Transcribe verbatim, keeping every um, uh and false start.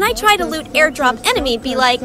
when I try to loot airdrop enemy, be like...